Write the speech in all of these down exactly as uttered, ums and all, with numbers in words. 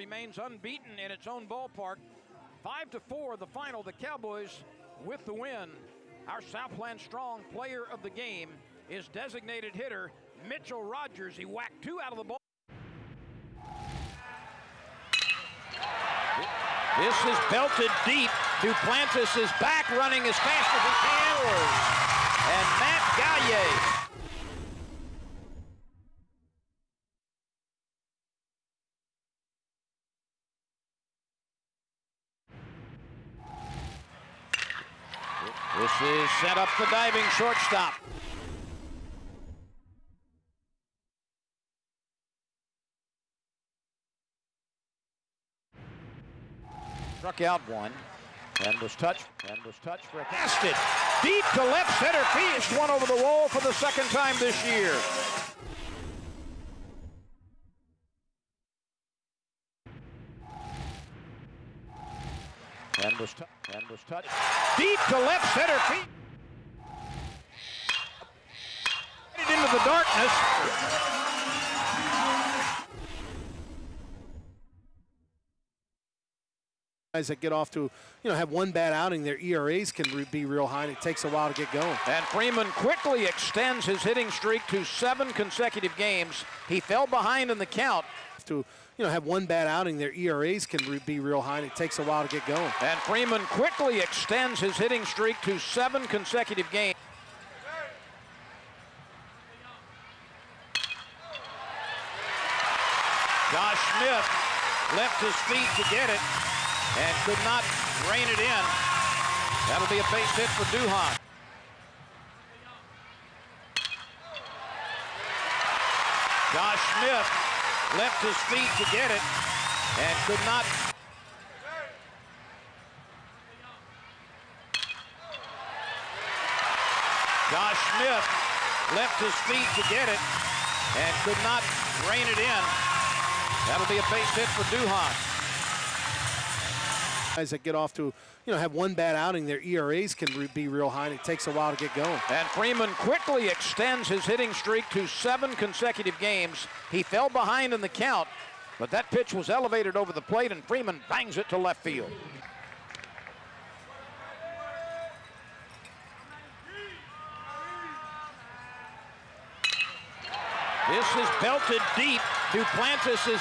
remains unbeaten in its own ballpark. Five to four, the final, the Cowboys with the win. Our Southland Strong player of the game is designated hitter Mitchell Rogers. He whacked two out of the ball. This is belted deep. Duplantis is back running as fast as he can. And Matt Gallier. This is set up the diving shortstop. Struck out one and was touched and was touched for a cast it deep to left center field. One over the wall for the second time this year. And was, and was touched deep to left center field. Into the darkness. Guys that get off to, you know, have one bad outing, their E R As can re be real high, and it takes a while to get going. And Freeman quickly extends his hitting streak to seven consecutive games. He fell behind in the count. To you know, have one bad outing, their E R As can re be real high, and it takes a while to get going. And Freeman quickly extends his hitting streak to seven consecutive games. Josh Smith left his feet to get it and could not rein it in. That'll be a base hit for Duhon. Josh Smith left his feet to get it and could not. Josh Smith left his feet to get it and could not rein it in. That'll be a base hit for Duhon. Guys that get off to, you know, have one bad outing, their E R As can re be real high, and it takes a while to get going. And Freeman quickly extends his hitting streak to seven consecutive games. He fell behind in the count, but that pitch was elevated over the plate, and Freeman bangs it to left field. This is belted deep. Duplantis is...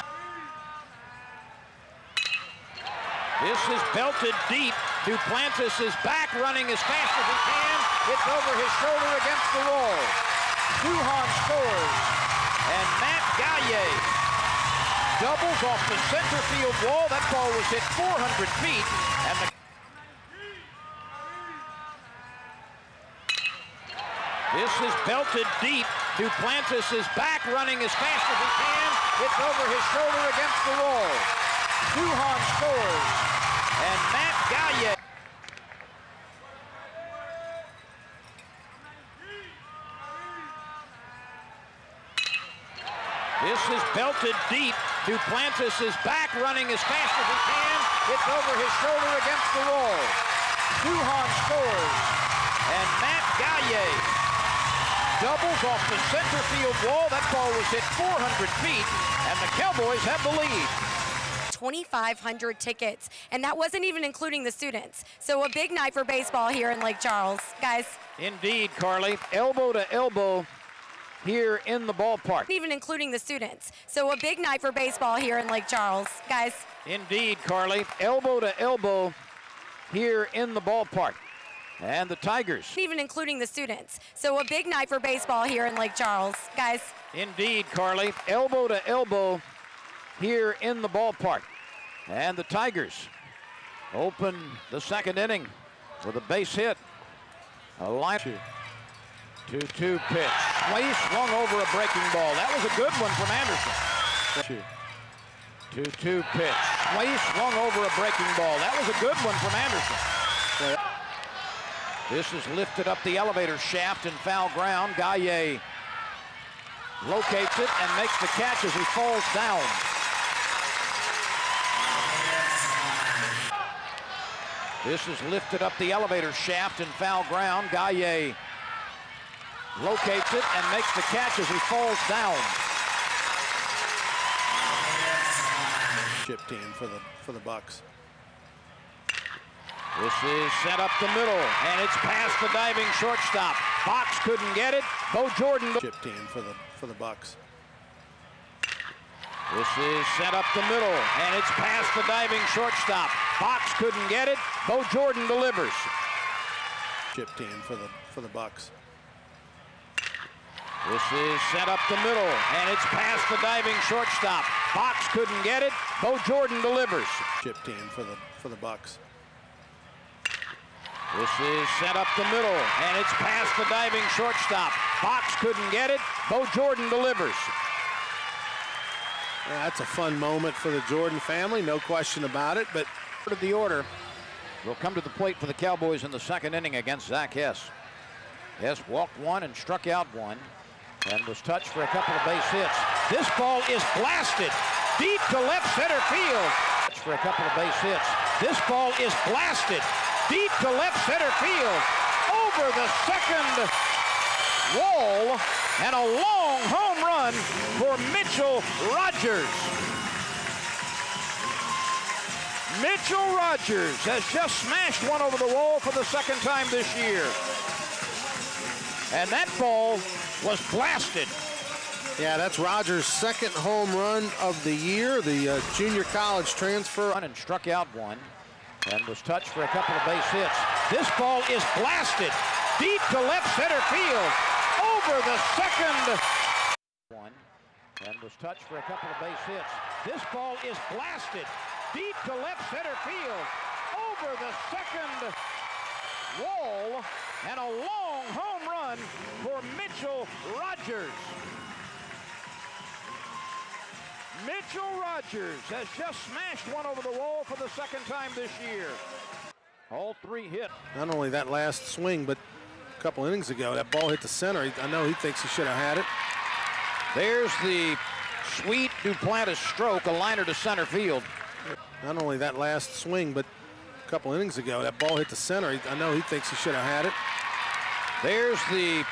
This is belted deep. Duplantis is back running as fast as he can. It's over his shoulder against the wall. Duhon scores. And Matt Gallier doubles off the center field wall. That ball was hit four hundred feet. And the... This is belted deep. Duplantis is back running as fast as he can. It's over his shoulder against the wall. Duhon scores, and Matt Gallier. This is belted deep. Duplantis is back running as fast as he can. It's over his shoulder against the wall. Duhon scores, and Matt Gallier doubles off the center field wall. That ball was hit four hundred feet, and the Cowboys have the lead. twenty-five hundred tickets, and that wasn't even including the students. So a big night for baseball here in Lake Charles, guys. Indeed, Carly, elbow to elbow here in the ballpark. Even including the students. So a big night for baseball here in Lake Charles, guys. Indeed, Carly, elbow to elbow here in the ballpark. And the Tigers. Even including the students. So a big night for baseball here in Lake Charles, guys. Indeed, Carly, elbow to elbow here in the ballpark. And the Tigers open the second inning with a base hit. A line two two pitch. Sway swung over a breaking ball. That was a good one from Anderson. two two pitch. Sway swung over a breaking ball. That was a good one from Anderson. This is lifted up the elevator shaft in foul ground. Gallier locates it and makes the catch as he falls down. This is lifted up the elevator shaft in foul ground. Gallier locates it and makes the catch as he falls down. championship team for the for the Bucks. This is set up the middle, and it's past the diving shortstop. Fox couldn't get it. Bo Jordan. Championship team for the for the Bucks. This is set up the middle, and it's past the diving shortstop. Fox couldn't get it. Bo Jordan delivers. Chip team for the for the Bucks. This is set up the middle, and it's past the diving shortstop. Fox couldn't get it. Bo Jordan delivers. Chip team for the for the Bucks. This is set up the middle, and it's past the diving shortstop. Fox couldn't get it. Bo Jordan delivers. That's a fun moment for the Jordan family, no question about it, but out of the order. Will come to the plate for the Cowboys in the second inning against Zach Hess. Hess walked one and struck out one and was touched for a couple of base hits. This ball is blasted deep to left center field. For a couple of base hits. This ball is blasted deep to left center field. Over the second wall, and a long home run for Mitchell Rogers. Mitchell Rogers has just smashed one over the wall for the second time this year. And that ball was blasted. Yeah, that's Rogers' second home run of the year, the uh, junior college transfer. And struck out one and was touched for a couple of base hits. This ball is blasted deep to left center field. Over the second one and was touched for a couple of base hits. This ball is blasted deep to left center field, over the second wall, and a long home run for Mitchell Rogers. Mitchell Rogers has just smashed one over the wall for the second time this year. All three hit. Not only that last swing, but a couple innings ago, that ball hit the center. I know he thinks he should have had it. There's the sweet Duplantis stroke, a liner to center field. Not only that last swing, but a couple innings ago, that ball hit the center. I know he thinks he should have had it. There's the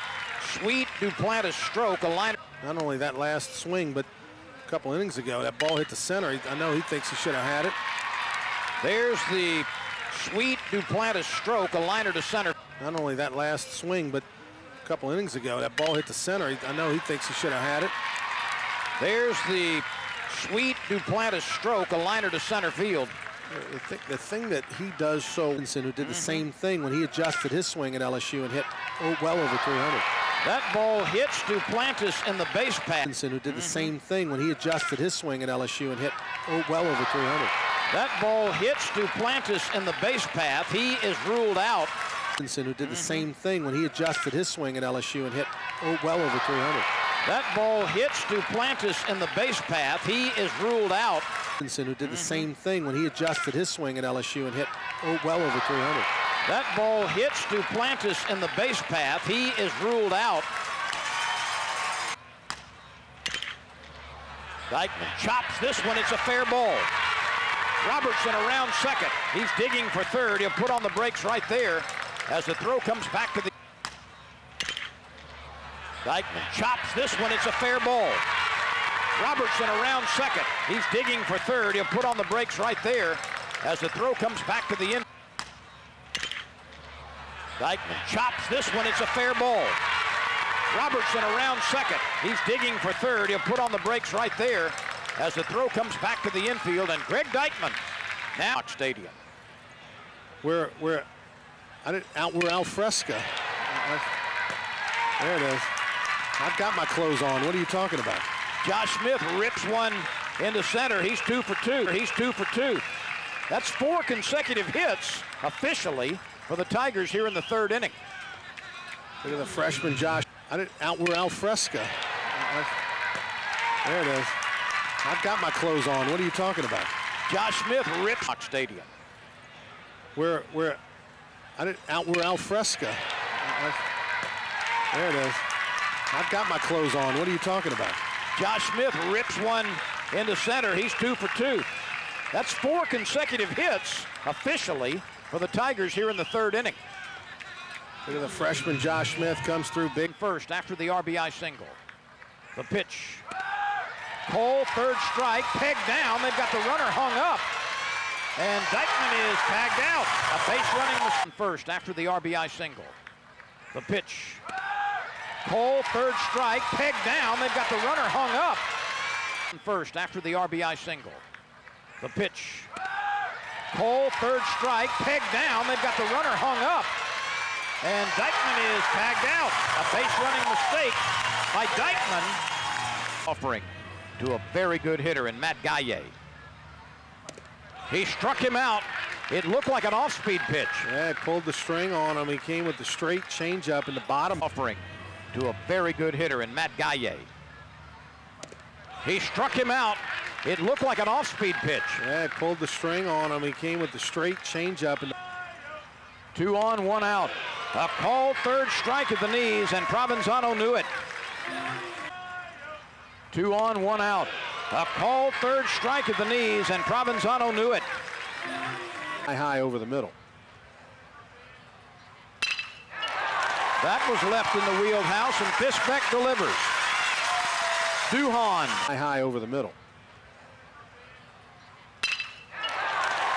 sweet Duplantis stroke, a liner. Not only that last swing, but a couple innings ago, that ball hit the center. I know he thinks he should have had it. There's the sweet Duplantis stroke, a liner to center. Not only that last swing, but a couple innings ago, that ball hit the center. I know he thinks he should have had it. There's the sweet Duplantis stroke, a liner to center field. The, th the thing that he does so, Anderson, who did mm-hmm. the same thing when he adjusted his swing at L S U and hit oh, well over three hundred. That ball hits Duplantis in the base path. Anderson, who did mm-hmm. the same thing when he adjusted his swing at L S U and hit oh, well over three hundred. That ball hits Duplantis in the base path. He is ruled out. Anderson, who did mm-hmm. the same thing when he adjusted his swing at L S U and hit oh, well over three hundred. That ball hits Duplantis in the base path. He is ruled out. Anderson, who did the same thing when he adjusted his swing at L S U and hit oh, well over three hundred. That ball hits Duplantis in the base path. He is ruled out. Dykeman chops this one. It's a fair ball. Robertson around second. He's digging for third. He'll put on the brakes right there as the throw comes back to the. Dykeman chops this one. It's a fair ball. Robertson around second. He's digging for third. He'll put on the brakes right there as the throw comes back to the end. Dykeman chops this one. It's a fair ball. Robertson around second. He's digging for third. He'll put on the brakes right there as the throw comes back to the infield. And Greg Dykeman now at Stadium. We're we're I didn't out we're al fresco. There it is. I've got my clothes on. What are you talking about? Josh Smith rips one into center. He's two for two. He's two for two. That's four consecutive hits officially for the Tigers here in the third inning. Look at the freshman Josh. I didn't out we're al fresco. There it is. I've got my clothes on. What are you talking about? Josh Smith rips Fox Stadium. We're we're I didn't out we're al fresco. There it is. I've got my clothes on. What are you talking about? Josh Smith rips one into center. He's two for two. That's four consecutive hits officially for the Tigers here in the third inning. Look at the freshman Josh Smith comes through big first after the R B I single. The pitch. Cole, third strike, pegged down. They've got the runner hung up. And Dykeman is tagged out. A base running was first after the R B I single. The pitch. Cole, third strike, pegged down. They've got the runner hung up. First after the R B I single. The pitch. Cole, third strike, pegged down. They've got the runner hung up. And Dykeman is tagged out. A base running mistake by Dykeman. Offering to a very good hitter in Matt Gallier. He struck him out. It looked like an off-speed pitch. Yeah, pulled the string on him. He came with the straight changeup in the bottom. Offering to a very good hitter in Matt Gallier. He struck him out. It looked like an off-speed pitch. Yeah, pulled the string on him. He came with the straight changeup. And two on, one out. A called third strike at the knees, and Provenzano knew it. Two on, one out. A called third strike at the knees, and Provenzano knew it. High, high over the middle. That was left in the wheelhouse, and Fisbeck delivers. Duhon. High, high over the middle.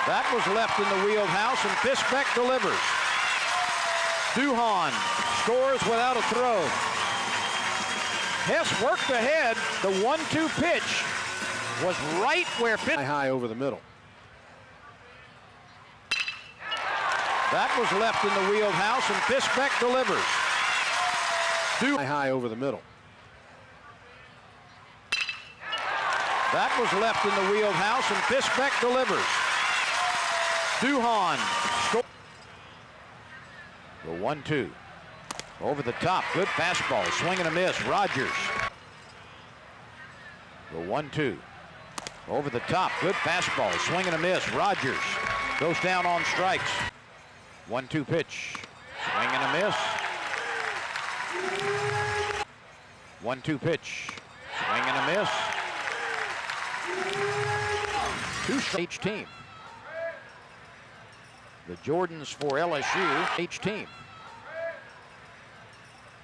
That was left in the wheelhouse, and Fisbeck delivers. Duhon scores without a throw. Hess worked ahead. The one two pitch was right where Fisbeck. High, high over the middle. That was left in the wheelhouse, and Fisbeck delivers. Duhon. High, high over the middle. That was left in the wheelhouse, and Fisbeck delivers. Duhon scores. The one two. Over the top, good fastball, swing and a miss, Rogers. The one two. Over the top, good fastball, swing and a miss, Rogers. Goes down on strikes. one two pitch, swing and a miss. one two pitch, swing and a miss. Two strikes each team. The Jordans for L S U, each team.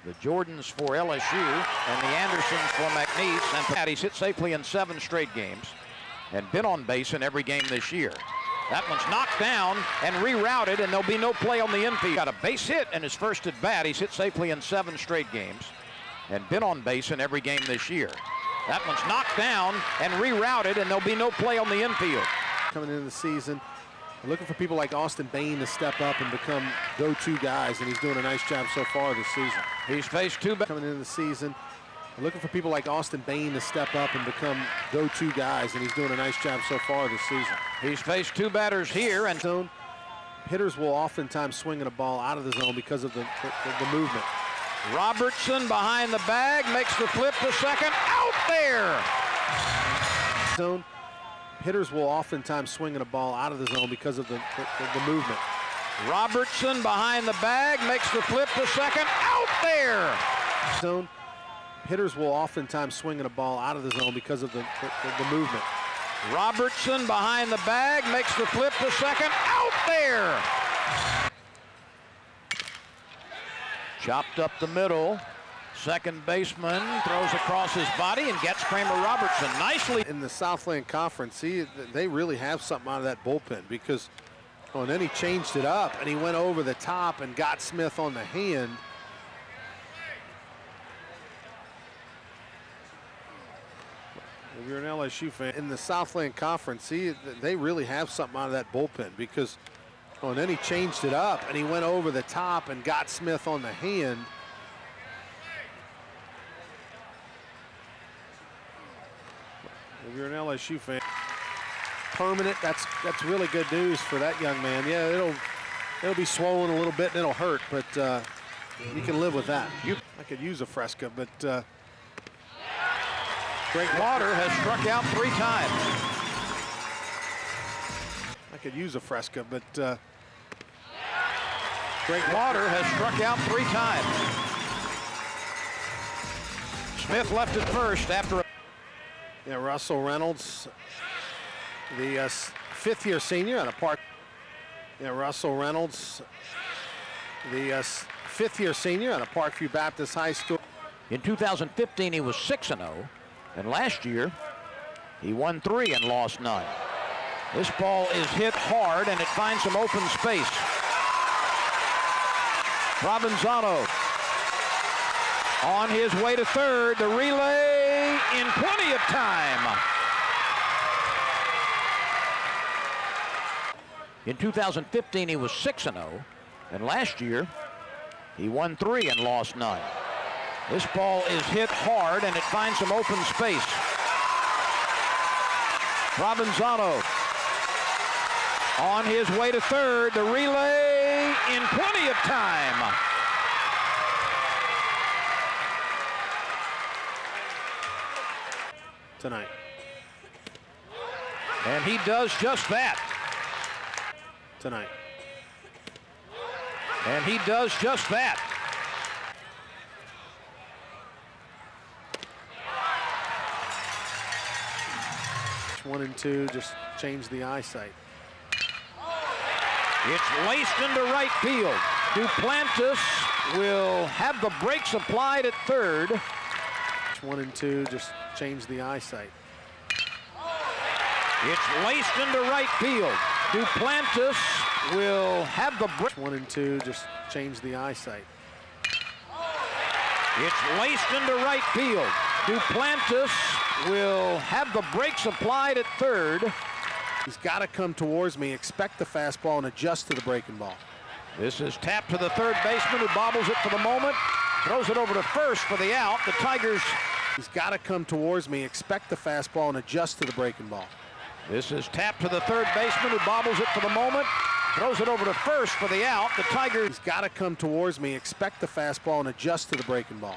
The Jordans for L S U and the Andersons for McNeese. And Patty's hit safely in seven straight games and been on base in every game this year. That one's knocked down and rerouted, and there'll be no play on the infield. Got a base hit in his first at bat. He's hit safely in seven straight games and been on base in every game this year. That one's knocked down and rerouted, and there'll be no play on the infield. Coming into the season, looking for people like Austin Bain to step up and become go-to guys, and he's doing a nice job so far this season. He's faced two batters. Coming into the season, looking for people like Austin Bain to step up and become go-to guys, and he's doing a nice job so far this season. He's faced two batters here, and zone. Hitters will oftentimes swing at a ball out of the zone because of the, the, the movement. Robertson behind the bag, makes the flip to second, out there! Zone. Hitters will oftentimes swing at a ball out of the zone because of the, the, the movement. Robertson behind the bag, makes the flip to second, out there! Zone. Hitters will oftentimes swing at a ball out of the zone because of the, the, the movement. Robertson behind the bag, makes the flip to second, out there! Chopped up the middle. Second baseman throws across his body and gets Kramer Robertson nicely. In the Southland Conference, he, they really have something out of that bullpen, because, oh, and then he changed it up and he went over the top and got Smith on the hand. If you're an L S U fan, in the Southland Conference, he, they really have something out of that bullpen, because oh, and then he changed it up, and he went over the top and got Smith on the hand. If you're an L S U fan, permanent. That's that's really good news for that young man. Yeah, it'll it'll be swollen a little bit and it'll hurt, but uh, you can live with that. You, I could use a Fresca, but uh, Breakwater has struck out three times. I could use a Fresca, but uh, Breakwater has struck out three times. Smith left at first after a yeah, Russell Reynolds, the uh, fifth-year senior at a park. Yeah, Russell Reynolds, the uh, fifth-year senior at a Parkview Baptist High School. In two thousand fifteen, he was six and oh, and last year He won three and lost none. This ball is hit hard, and it finds some open space. Provenzano on his way to third. The relay in plenty of time. In two thousand fifteen, he was six and oh, and last year, he won three and lost none. This ball is hit hard, and it finds some open space. Provenzano on his way to third. The relay in plenty of time. Tonight. And he does just that. Tonight. And he does just that. One and two, just change the eyesight. It's laced into right field. Duplantis will have the brakes applied at third. One and two, just change the eyesight. It's laced into right field. Duplantis will have the brakes. One and two, just change the eyesight. It's laced into right field. Duplantis will have the brakes applied at third. He's got to come towards me, expect the fastball, and adjust to the breaking ball. This is tapped to the third baseman, who bobbles it for the moment, throws it over to first for the out. The Tigers. He's got to come towards me, expect the fastball, and adjust to the breaking ball. This is tapped to the third baseman, who bobbles it for the moment, throws it over to first for the out. The Tigers. He's got to come towards me, expect the fastball, and adjust to the breaking ball.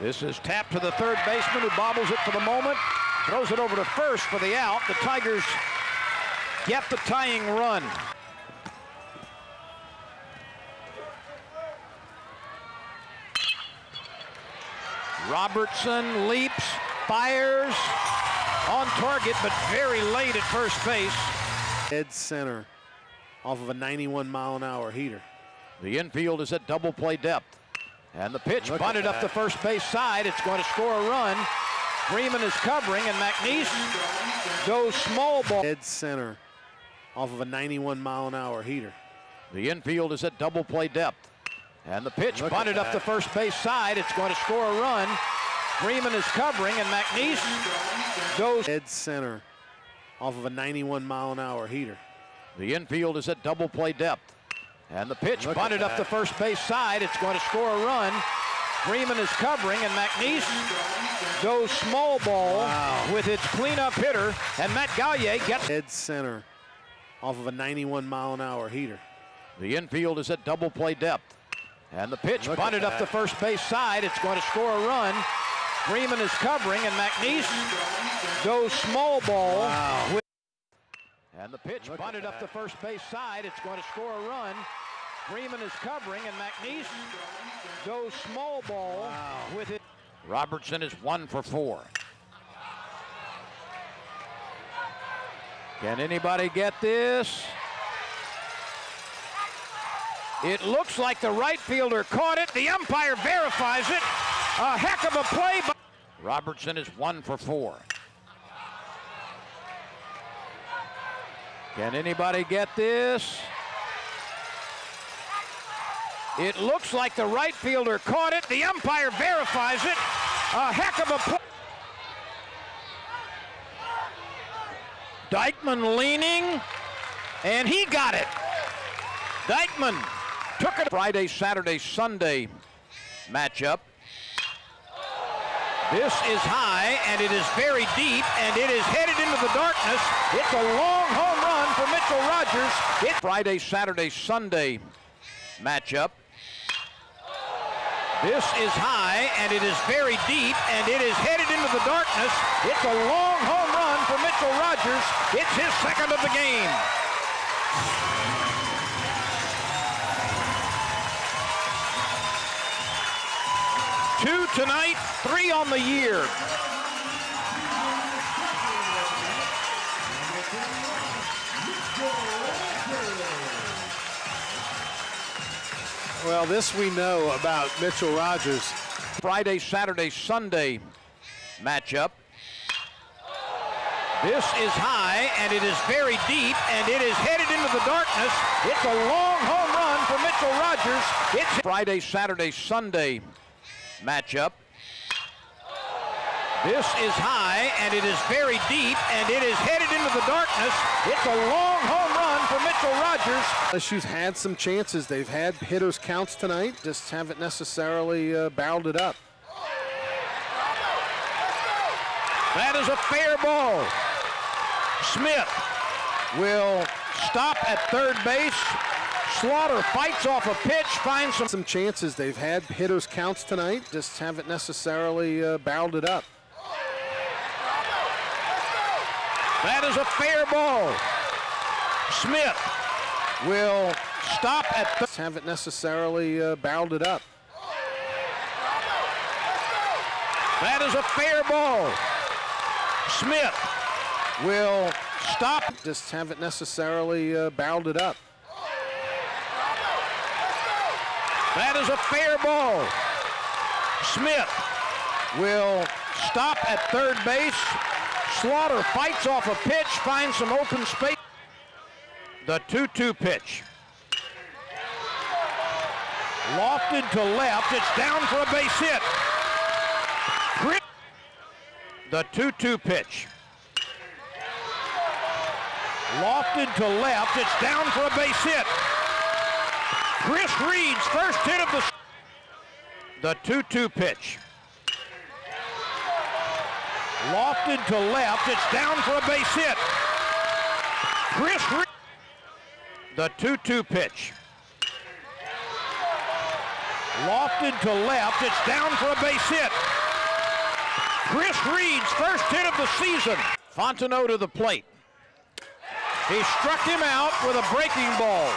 This is tapped to the third baseman, who bobbles it for the moment, throws it over to first for the out. The Tigers get the tying run. Robertson leaps, fires, on target, but very late at first base. Dead center off of a ninety-one mile an hour heater. The infield is at double play depth. And the pitch bunted up the first base side. It's going to score a run. Freeman is covering, and McNeese goes small ball. Dead center off of a ninety-one mile an hour heater. The infield is at double play depth. And the pitch bunted up the first base side. It's going to score a run. Freeman is covering, and McNeese goes. Dead center off of a ninety-one mile an hour heater. The infield is at double play depth. And the pitch bunted up the first base side. It's going to score a run. Freeman is covering, and McNeese goes small ball wow. with its cleanup hitter. And Matt Gallier gets. Dead center off of a ninety-one mile an hour heater. The infield is at double play depth. And the pitch bunted up the first base side. It's going to score a run. Freeman is covering, and McNeese goes small ball. Wow. With And the pitch bunted up the first base side. It's going to score a run. Freeman is covering, and McNeese goes small ball wow. with it. Robertson is one for four. Can anybody get this? It looks like the right fielder caught it. The umpire verifies it. A heck of a play by Robertson is one for four. Can anybody get this? It looks like the right fielder caught it. The umpire verifies it. A heck of a play. Dykeman leaning, and he got it. Dykeman took it. Friday, Saturday, Sunday matchup. This is high, and it is very deep, and it is headed into the darkness. It's a long home run for Mitchell Rogers. It's Friday, Saturday, Sunday matchup. This is high, and it is very deep, and it is headed into the darkness. It's a long home run for Mitchell Rogers. It's his second of the game. Two tonight, three on the year. Well, this we know about Mitchell Rogers. Friday, Saturday, Sunday matchup. This is high, and it is very deep, and it is headed into the darkness. It's a long home run for Mitchell Rogers. It's Friday, Saturday, Sunday matchup. This is high, and it is very deep, and it is headed into the darkness. It's a long home run for Mitchell Rogers. L S U's had some chances. They've had hitters' counts tonight, just haven't necessarily uh, barreled it up. That is a fair ball. Smith will stop at third base. Slaughter fights off a pitch, finds some, some chances. They've had hitters' counts tonight, just haven't necessarily uh, barreled it up. That is a fair ball. Smith will stop at third. Haven't necessarily uh, barreled it up. That is a fair ball. Smith will stop. Just haven't necessarily uh, barreled it up. That is a fair ball. Smith will stop at third base. Slaughter fights off a pitch, finds some open space. The two two pitch. Lofted to left, it's down for a base hit. The two two pitch. Lofted to left, it's down for a base hit. Chris Reed's first hit of the... The two two pitch. Lofted to left, it's down for a base hit. Chris Reed... The two two pitch. Lofted to left, it's down for a base hit. Chris Reed's first hit of the season. Fontenot to the plate. He struck him out with a breaking ball.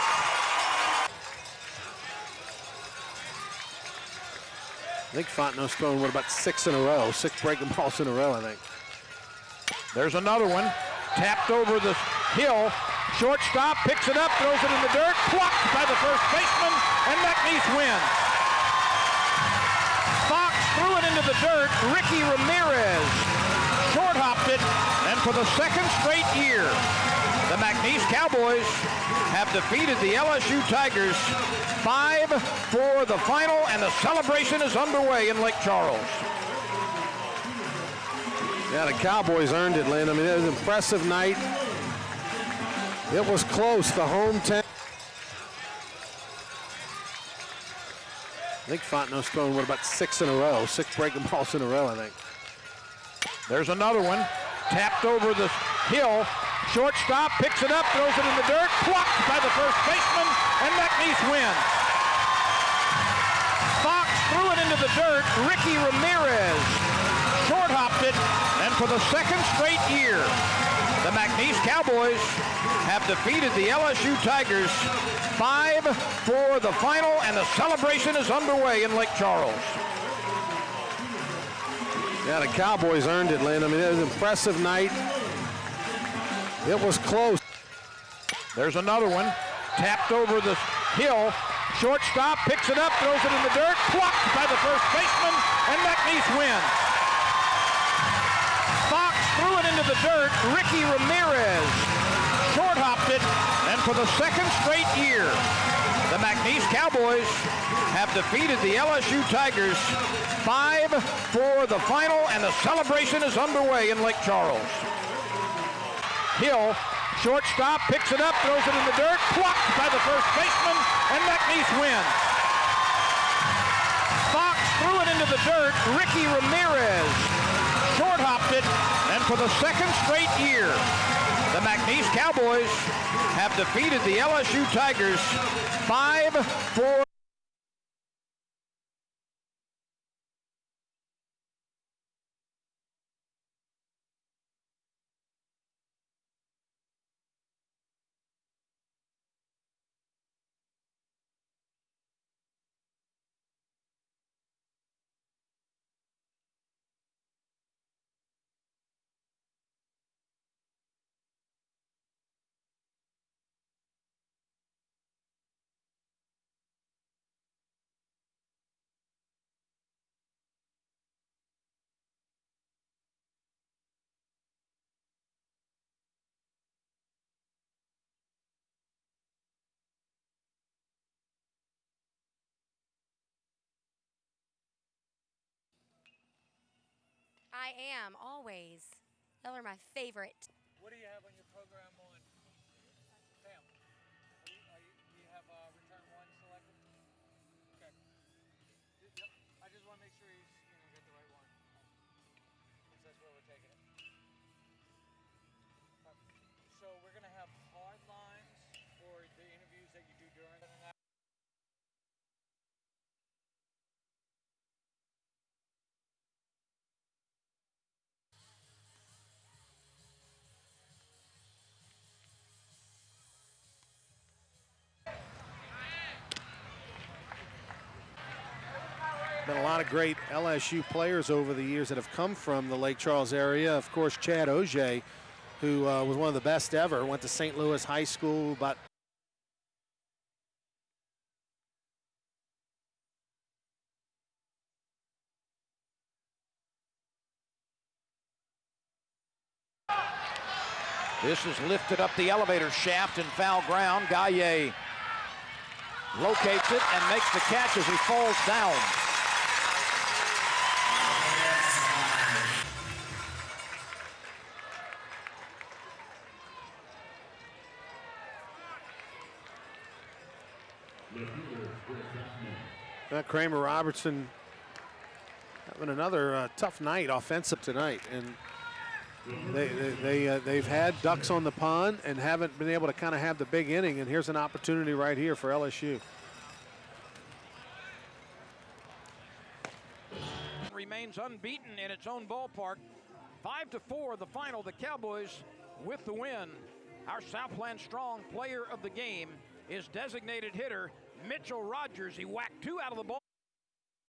I think Fontenot's thrown, what, about six in a row, six breaking balls in a row, I think. There's another one. Tapped over the hill. Shortstop picks it up, throws it in the dirt, plucked by the first baseman, and McNeese wins. Fox threw it into the dirt. Ricky Ramirez short-hopped it, and for the second straight year, the McNeese Cowboys have defeated the L S U Tigers five for the final, and the celebration is underway in Lake Charles. Yeah, the Cowboys earned it, Lynn. I mean, it was an impressive night. It was close, the hometown. I think Fontenot's thrown, what, about six in a row, six breaking balls in a row, I think. There's another one. Tapped over the hill. Shortstop picks it up, throws it in the dirt, plucked by the first baseman, and McNeese wins. Fox threw it into the dirt. Ricky Ramirez short-hopped it, and for the second straight year, the McNeese Cowboys have defeated the L S U Tigers five for the final, and the celebration is underway in Lake Charles. Yeah, the Cowboys earned it, Lynn. I mean, it was an impressive night. It was close. There's another one. Tapped over the hill. Shortstop picks it up, throws it in the dirt, plucked by the first baseman, and McNeese wins. Threw it into the dirt. Ricky Ramirez short-hopped it, and for the second straight year, the McNeese Cowboys have defeated the L S U Tigers five for the final, and the celebration is underway in Lake Charles. Hill, shortstop, picks it up, throws it in the dirt, plucked by the first baseman, and McNeese wins. Fox threw it into the dirt. Ricky Ramirez short-hopped it, and for the second straight year, the McNeese Cowboys have defeated the L S U Tigers five four. I am, always. Y'all are my favorite. What do you have on your program on Sam? Do you, you, you have uh, return one selected? Okay. Yep. I just want to make sure you, you know, get the right one. Because that's where we're taking it. So we're going to have hard lines for the interviews that you do during the night. Been a lot of great L S U players over the years that have come from the Lake Charles area. Of course, Chad Ogier, who uh, was one of the best ever, went to Saint Louis High School, but this is lifted up the elevator shaft and foul ground. Gallier locates it and makes the catch as he falls down. Uh, Kramer Robertson having another uh, tough night offensive tonight, and they, they, they, uh, they've had ducks on the pond and haven't been able to kind of have the big inning, and here's an opportunity right here for L S U. Remains unbeaten in its own ballpark. Five to four, the final, the Cowboys with the win. Our Southland Strong player of the game is designated hitter Mitchell Rogers. He whacked two out of the ball.